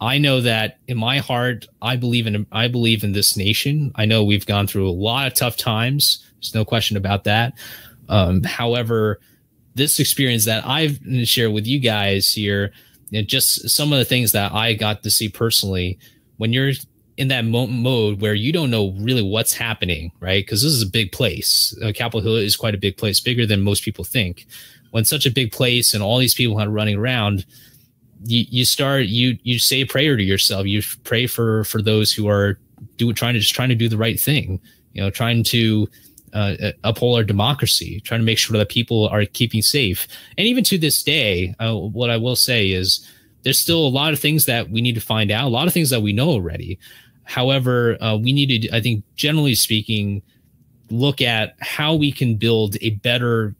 I know that in my heart, I believe in I believe in this nation. I know we've gone through a lot of tough times. There's no question about that. Um, however, this experience that I've shared with you guys here, you know, just some of the things that I got to see personally, when you're in that mo mode where you don't know really what's happening, right? Because this is a big place. Uh, Capitol Hill is quite a big place, bigger than most people think. When such a big place and all these people are running around, You, you start you you say a prayer to yourself. You pray for for those who are do trying to just trying to do the right thing, you know, trying to uh, uphold our democracy, trying to make sure that people are keeping safe. And even to this day, uh, what I will say is there's still a lot of things that we need to find out, a lot of things that we know already. However, uh, we need to, I think, generally speaking, look at how we can build a better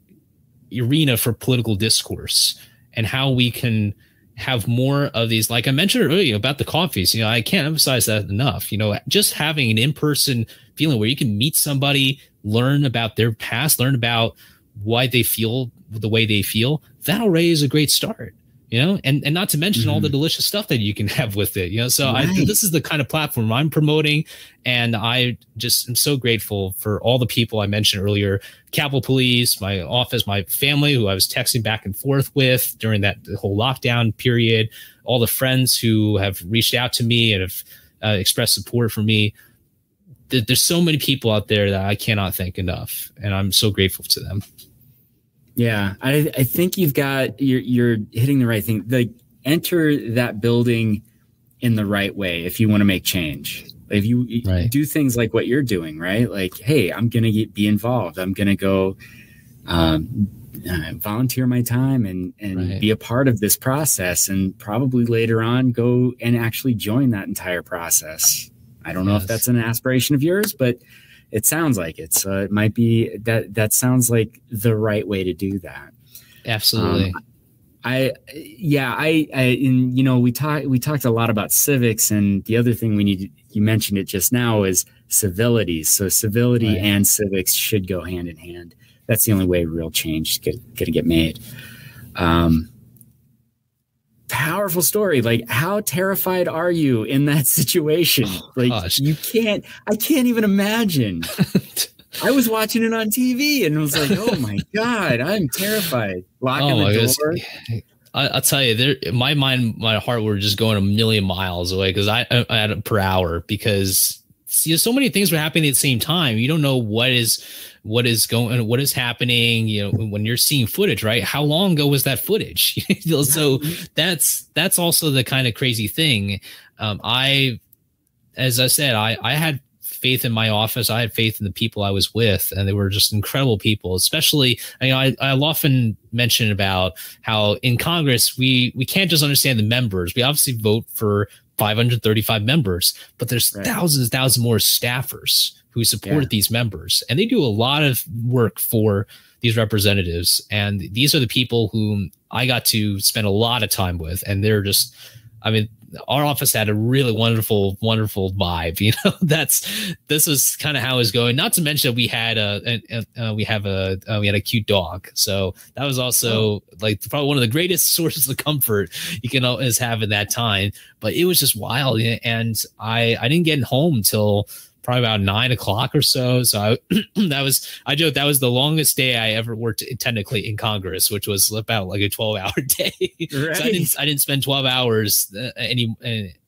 arena for political discourse and how we can have more of these, like I mentioned earlier about the coffees, you know, I can't emphasize that enough, you know, just having an in-person feeling where you can meet somebody, learn about their past, learn about why they feel the way they feel. That already is a great start, you know, and, and not to mention mm-hmm. all the delicious stuff that you can have with it, you know, so right. I, this is the kind of platform I'm promoting. And I just am so grateful for all the people I mentioned earlier, Capitol Police, my office, my family, who I was texting back and forth with during that whole lockdown period, all the friends who have reached out to me and have uh, expressed support for me. There, there's so many people out there that I cannot thank enough, and I'm so grateful to them. Yeah, I, I think you've got, you're, you're hitting the right thing. Like, enter that building in the right way if you want to make change. If you right. do things like what you're doing, right? Like, hey, I'm going to be involved. I'm going to go um, uh, volunteer my time and, and right. be a part of this process, and probably later on go and actually join that entire process. I don't yes. know if that's an aspiration of yours, but it sounds like it. So it might be that that sounds like the right way to do that. Absolutely. Um, I, yeah, I, I, and, you know, we talked, we talked a lot about civics, and the other thing we need, you mentioned it just now, is civility. So civility right. and civics should go hand in hand. That's the only way real change is going to get made. Um, powerful story. Like, how terrified are you in that situation? Oh, like, gosh. you can't, I can't even imagine. I was watching it on T V and was like, oh my God, I'm terrified. Locking oh, the door. Yeah. I, I'll tell you, there, my mind, my heart were just going a million miles away because I, I, I had per hour because see, so many things were happening at the same time. You don't know what is, what is going, what is happening. You know, when you're seeing footage, right? How long ago was that footage? So that's, that's also the kind of crazy thing. Um, I, as I said, I, I had faith in my office. I had faith in the people I was with, and they were just incredible people. Especially, you know, I, I often mention about how in Congress we we can't just understand the members. We obviously vote for five hundred thirty-five members, but there's right. thousands, thousands more staffers who support yeah. these members, and they do a lot of work for these representatives. And these are the people whom I got to spend a lot of time with, and they're just, I mean, our office had a really wonderful, wonderful vibe. You know, that's, this was kind of how it was going. Not to mention that we had a, a, a we have a, uh, we had a cute dog. So that was also like probably one of the greatest sources of comfort you can always have in that time. But it was just wild. And I, I didn't get home till probably about nine o'clock or so. So I, that was, I joked, that was the longest day I ever worked technically in Congress, which was about like a twelve hour day. Right. So I didn't, I didn't spend twelve hours uh, any,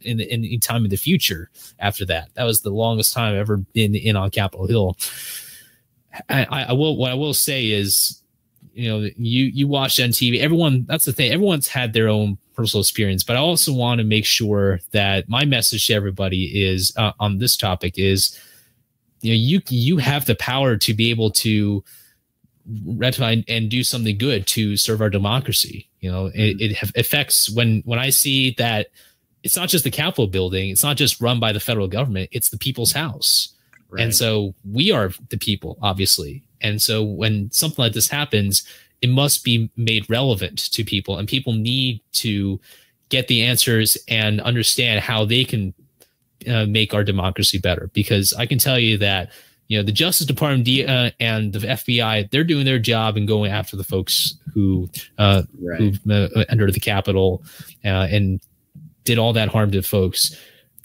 in, in any time in the future after that. That was the longest time I've ever been in on Capitol Hill. I, I, I will, what I will say is, you know, you, you watched on T V, everyone, that's the thing. Everyone's had their own personal experience, but I also want to make sure that my message to everybody is uh, on this topic is, you know, you, you have the power to be able to rectify and do something good to serve our democracy. You know, mm-hmm. it, it affects when, when I see that it's not just the Capitol building, it's not just run by the federal government, it's the people's house. Right. And so we are the people, obviously. And so when something like this happens, it must be made relevant to people, and people need to get the answers and understand how they can uh, make our democracy better. Because I can tell you that, you know, the Justice Department uh, and the F B I, they're doing their job and going after the folks who, uh, right. who uh, entered the Capitol uh, and did all that harm to folks.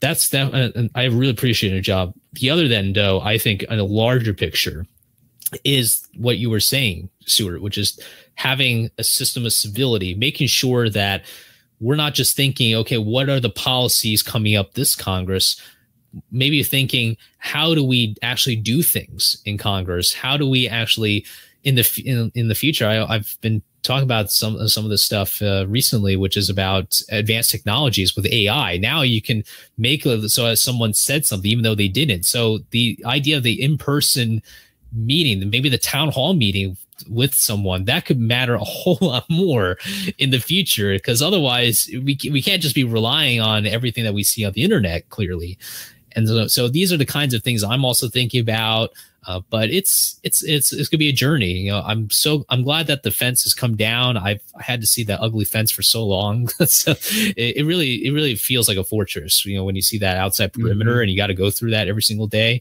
That's that. Uh, I really appreciate their job. The other then, though, I think in a larger picture, is what you were saying, Seward, which is having a system of civility, making sure that we're not just thinking, okay, what are the policies coming up this Congress? Maybe thinking, how do we actually do things in Congress? How do we actually in the in, in the future? I, I've been talking about some some of this stuff uh, recently, which is about advanced technologies with A I. Now you can make it so as someone said something, even though they didn't. So the idea of the in-person meeting, maybe the town hall meeting with someone, that could matter a whole lot more in the future, because otherwise we, we can't just be relying on everything that we see on the internet clearly. And so, so these are the kinds of things I'm also thinking about, uh, but it's, it's, it's, it's gonna be a journey. You know, I'm so, I'm glad that the fence has come down. I've had to see that ugly fence for so long. So it, it really, it really feels like a fortress, you know, when you see that outside perimeter mm-hmm. and you got to go through that every single day.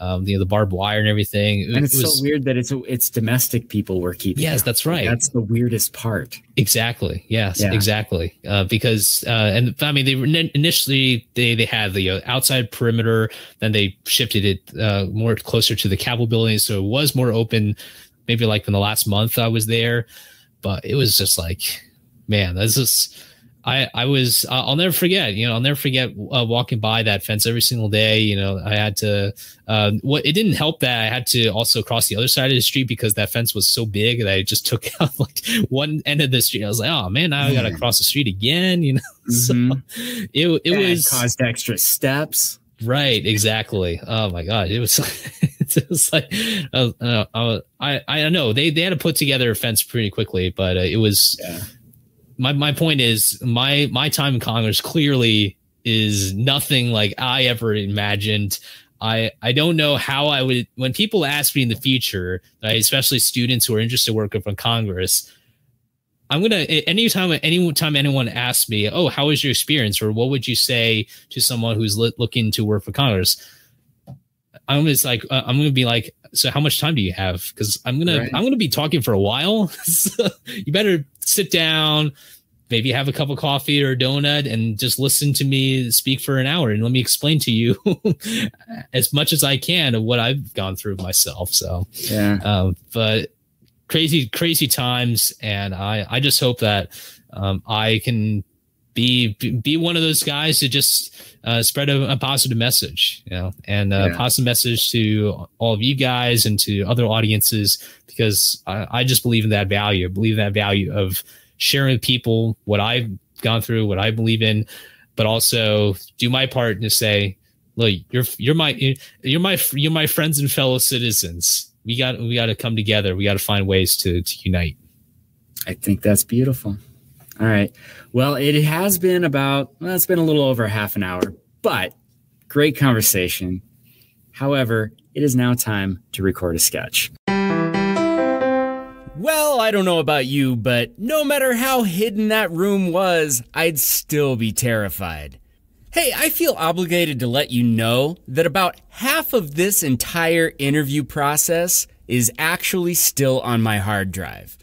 Um, you know, the barbed wire and everything. It, and it's it was, so weird that it's it's domestic people we're keeping. Yes, out. That's right. Like, that's the weirdest part. Exactly. Yes, yeah. exactly. Uh, because uh, and I mean, they were initially they they had the uh, outside perimeter, then they shifted it uh, more closer to the Capitol building, so it was more open. Maybe like in the last month I was there, but it was just like, man, this is. I, I was, uh, I'll never forget, you know, I'll never forget uh, walking by that fence every single day. You know, I had to, uh, what it didn't help that I had to also cross the other side of the street because that fence was so big that I just took out like one end of the street. I was like, oh man, now I got to cross the street again. You know, mm-hmm. so it, it that was caused extra steps. Right. Exactly. Oh my God. It was, it was like, uh, uh, I, I don't know. They, they had to put together a fence pretty quickly, but uh, it was, yeah. My my point is my my time in Congress clearly is nothing like I ever imagined. I I don't know how I would when people ask me in the future, right, especially students who are interested in working from Congress. I'm gonna anytime anytime anyone asks me, oh, how was your experience, or what would you say to someone who's looking to work for Congress? I'm just like uh, I'm gonna be like, so how much time do you have? Because I'm gonna right. I'm gonna be talking for a while. So you better sit down, maybe have a cup of coffee or a donut and just listen to me speak for an hour and let me explain to you as much as I can of what I've gone through myself. So, yeah. Um, but crazy, crazy times. And I, I just hope that um, I can be, be one of those guys to just uh, spread a, a positive message, you know, and a yeah. positive message to all of you guys and to other audiences, because I, I just believe in that value. I believe in that value of sharing with people what I've gone through, what I believe in, but also do my part to say, look, you're, you're my, you're my, you're my friends and fellow citizens. We got, we got to come together. We got to find ways to, to unite. I think that's beautiful. All right. Well, it has been about, well, it's been a little over half an hour, but great conversation. However, it is now time to record a sketch. Well, I don't know about you, but no matter how hidden that room was, I'd still be terrified. Hey, I feel obligated to let you know that about half of this entire interview process is actually still on my hard drive.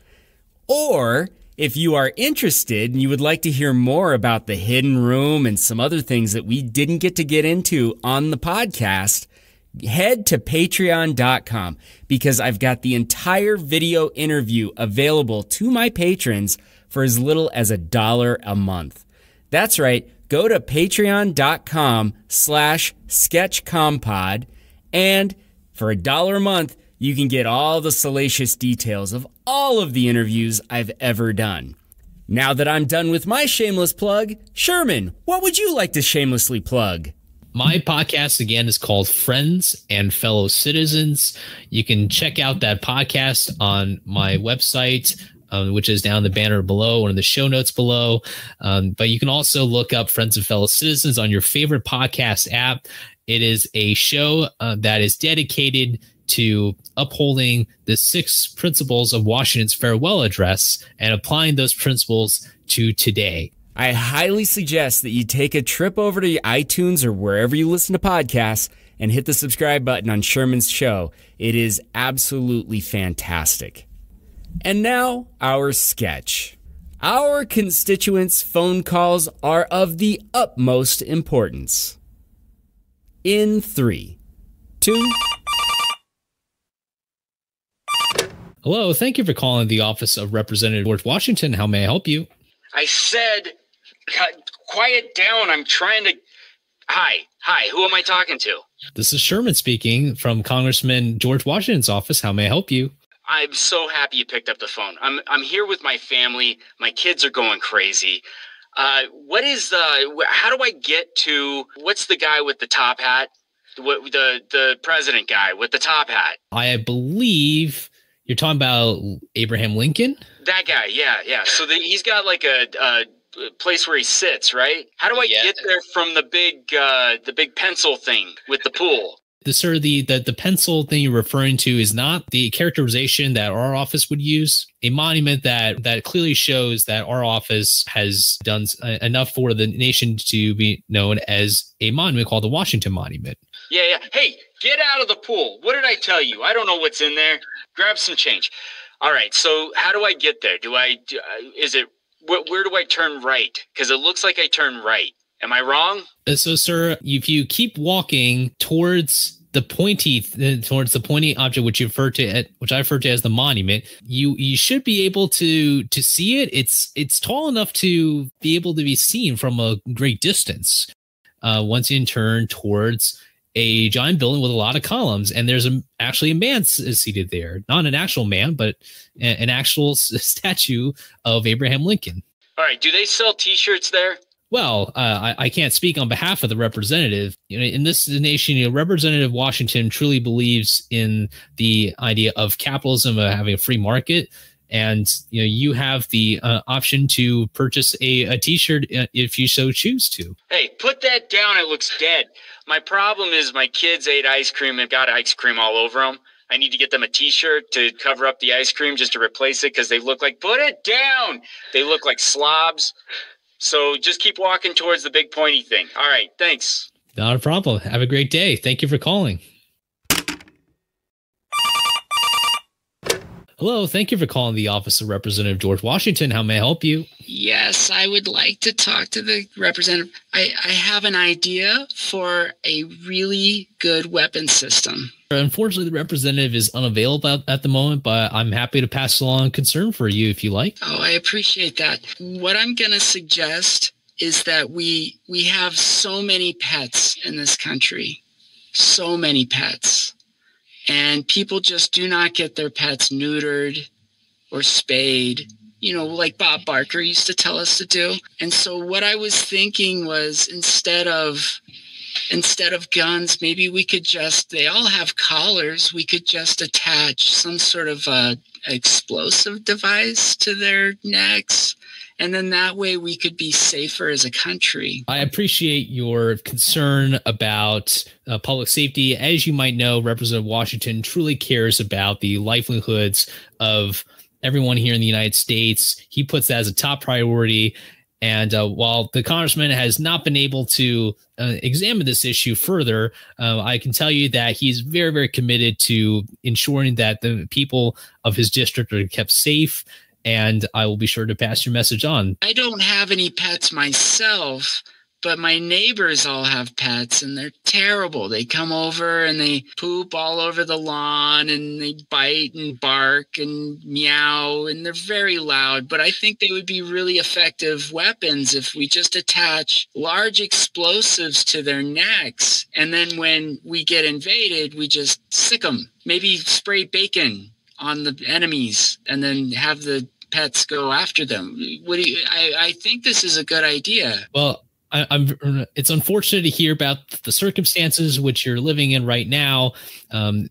Or, if you are interested and you would like to hear more about the hidden room and some other things that we didn't get to get into on the podcast, head to patreon dot com because I've got the entire video interview available to my patrons for as little as a dollar a month. That's right. Go to patreon dot com slash sketch compod, and for a dollar a month, you can get all the salacious details of all of the interviews I've ever done. Now that I'm done with my shameless plug, Sherman, what would you like to shamelessly plug? My podcast, again, is called Friends and Fellow Citizens. You can check out that podcast on my website, um, which is down the banner below, one of the show notes below. Um, but you can also look up Friends and Fellow Citizens on your favorite podcast app. It is a show uh, that is dedicated to upholding the six principles of Washington's farewell address and applying those principles to today. I highly suggest that you take a trip over to iTunes or wherever you listen to podcasts and hit the subscribe button on Sherman's show. It is absolutely fantastic. And now, our sketch. Our constituents' phone calls are of the utmost importance. In three, two... Hello, thank you for calling the office of Representative George Washington. How may I help you? I said... God, quiet down. I'm trying to... Hi. Hi. Who am I talking to? This is Sherman speaking from Congressman George Washington's office. How may I help you? I'm so happy you picked up the phone. I'm I'm here with my family. My kids are going crazy. Uh, what is the... How do I get to... What's the guy with the top hat? What, the, the president guy with the top hat? I believe... You're talking about Abraham Lincoln? That guy, yeah, yeah. So the, he's got like a, a place where he sits, right? How do I yeah. get there from the big uh, the big pencil thing with the pool? The, sir, the, the, the pencil thing you're referring to is not the characterization that our office would use. A monument that, that clearly shows that our office has done enough for the nation to be known as a monument called the Washington Monument. Yeah, yeah. Hey, get out of the pool. What did I tell you? I don't know what's in there. Grab some change. All right. So how do I get there? Do I, do, is it, wh where do I turn right? Because it looks like I turn right. Am I wrong? So, sir, if you keep walking towards the pointy, towards the pointy object, which you refer to, which I refer to as the monument, you, you should be able to, to see it. It's, it's tall enough to be able to be seen from a great distance. Uh, once you turn towards a giant building with a lot of columns, and there's a, actually a man seated there. Not an actual man, but an actual statue of Abraham Lincoln. All right. Do they sell T-shirts there? Well, uh, I, I can't speak on behalf of the representative. You know, in this nation, you know, Representative Washington truly believes in the idea of capitalism, of having a free market. And you know, you have the uh, option to purchase a, a T-shirt if you so choose to. Hey, put that down. It looks dead. My problem is my kids ate ice cream and got ice cream all over them. I need to get them a T-shirt to cover up the ice cream just to replace it because they look like, put it down. They look like slobs. So just keep walking towards the big pointy thing. All right. Thanks. Not a problem. Have a great day. Thank you for calling. Hello, thank you for calling the office of Representative George Washington. How may I help you? Yes, I would like to talk to the representative. I, I have an idea for a really good weapon system. Unfortunately, the representative is unavailable at the moment, but I'm happy to pass along concern for you if you like. Oh, I appreciate that. What I'm going to suggest is that we we have so many pets in this country, so many pets. And people just do not get their pets neutered or spayed, you know, like Bob Barker used to tell us to do. And so what I was thinking was instead of instead of guns, maybe we could just, they all have collars, we could just attach some sort of a explosive device to their necks. And then that way we could be safer as a country. I appreciate your concern about uh, public safety. As you might know, Representative Washington truly cares about the livelihoods of everyone here in the United States. He puts that as a top priority. And uh, while the congressman has not been able to uh, examine this issue further, uh, I can tell you that he's very, very committed to ensuring that the people of his district are kept safe. And I will be sure to pass your message on. I don't have any pets myself, but my neighbors all have pets, and they're terrible. They come over and they poop all over the lawn, and they bite and bark and meow, and they're very loud. But I think they would be really effective weapons if we just attach large explosives to their necks. And then when we get invaded, we just sic them. Maybe spray bacon on the enemies and then have the pets go after them. What do you, I, I think this is a good idea. Well, I, I'm, it's unfortunate to hear about the circumstances which you're living in right now. Um,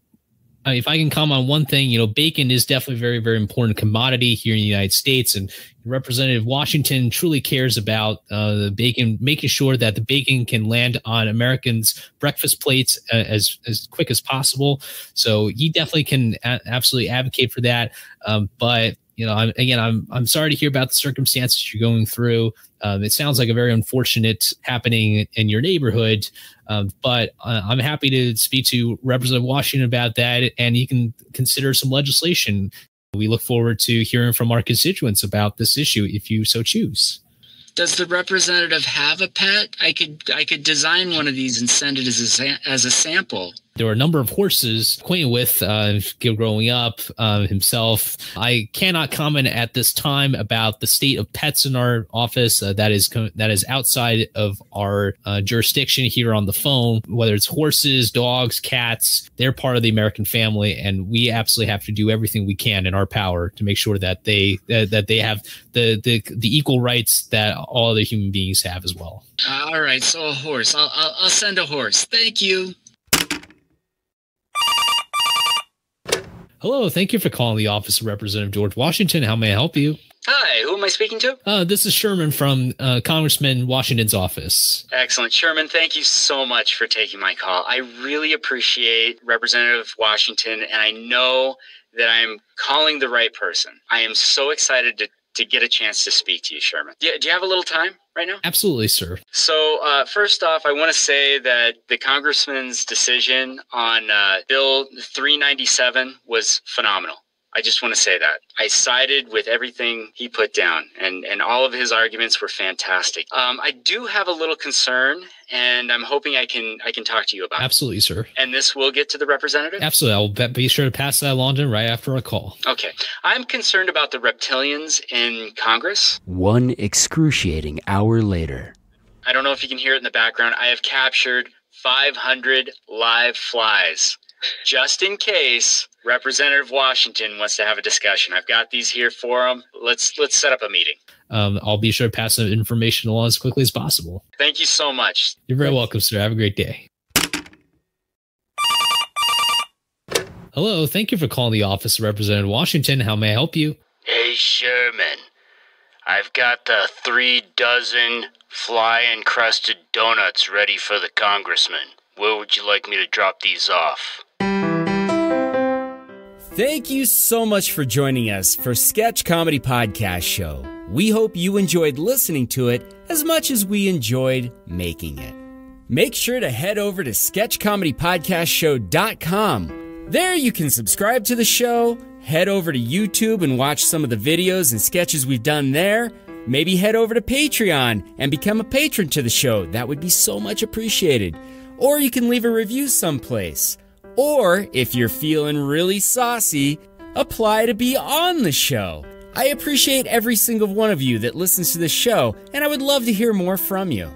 if I can comment on one thing, you know, bacon is definitely a very, very important commodity here in the United States. And Representative Washington truly cares about uh, the bacon, making sure that the bacon can land on Americans' breakfast plates uh, as, as quick as possible. So he definitely can a absolutely advocate for that. Um, but, you know, I'm, again, I'm, I'm sorry to hear about the circumstances you're going through. Um, it sounds like a very unfortunate happening in your neighborhood. Um, but uh, I'm happy to speak to Representative Washington about that, and you can consider some legislation. We look forward to hearing from our constituents about this issue if you so choose. Does the representative have a pet? I could I could design one of these and send it as a, as a sample. There were a number of horses acquainted with uh, growing up uh, himself. I cannot comment at this time about the state of pets in our office. Uh, that is that is outside of our uh, jurisdiction here on the phone, whether it's horses, dogs, cats. They're part of the American family, and we absolutely have to do everything we can in our power to make sure that they uh, that they have the, the, the equal rights that all other human beings have as well. All right. So a horse. I'll, I'll, I'll send a horse. Thank you. Hello, thank you for calling the office of Representative George Washington. How may I help you? Hi, who am I speaking to? Uh, this is Sherman from uh, Congressman Washington's office. Excellent. Sherman, thank you so much for taking my call. I really appreciate Representative Washington, and I know that I'm calling the right person. I am so excited to, to get a chance to speak to you, Sherman. Do you, do you have a little time right now? Absolutely, sir. So uh, first off, I want to say that the congressman's decision on uh, Bill three ninety-seven was phenomenal. I just want to say that. I sided with everything he put down, and, and all of his arguments were fantastic. Um, I do have a little concern, and I'm hoping I can I can talk to you about it. Absolutely, sir. And this will get to the representative? Absolutely. I'll be sure to pass that along to him right after our call. Okay. I'm concerned about the reptilians in Congress. One excruciating hour later. I don't know if you can hear it in the background. I have captured five hundred live flies. Just in case Representative Washington wants to have a discussion, I've got these here for him. Let's let's set up a meeting. Um, I'll be sure to pass the information along as quickly as possible. Thank you so much. You're very welcome, sir. Have a great day. Hello, thank you for calling the office of Representative Washington. How may I help you? Hey, Sherman. I've got the three dozen fly-encrusted donuts ready for the congressman. Where would you like me to drop these off? Thank you so much for joining us for Sketch Comedy Podcast Show. We hope you enjoyed listening to it as much as we enjoyed making it. Make sure to head over to sketch comedy podcast show dot com There you can subscribe to the show, head over to YouTube and watch some of the videos and sketches we've done there. Maybe head over to Patreon and become a patron to the show. That would be so much appreciated. Or you can leave a review someplace. Or, if you're feeling really saucy, apply to be on the show. I appreciate every single one of you that listens to this show, and I would love to hear more from you.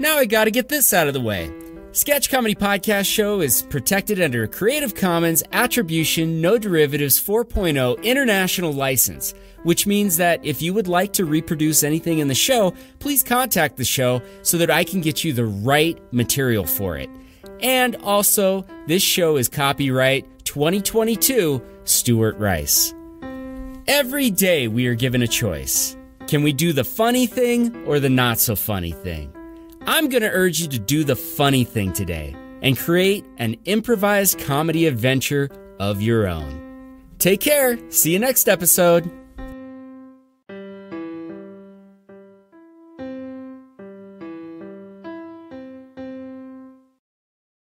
Now I gotta get this out of the way. Sketch Comedy Podcast Show is protected under a Creative Commons Attribution No Derivatives four point oh International License, which means that if you would like to reproduce anything in the show, please contact the show so that I can get you the right material for it. And also, this show is copyright twenty twenty-two Stuart Rice. Every day we are given a choice. Can we do the funny thing or the not so funny thing? I'm going to urge you to do the funny thing today and create an improvised comedy adventure of your own. Take care. See you next episode.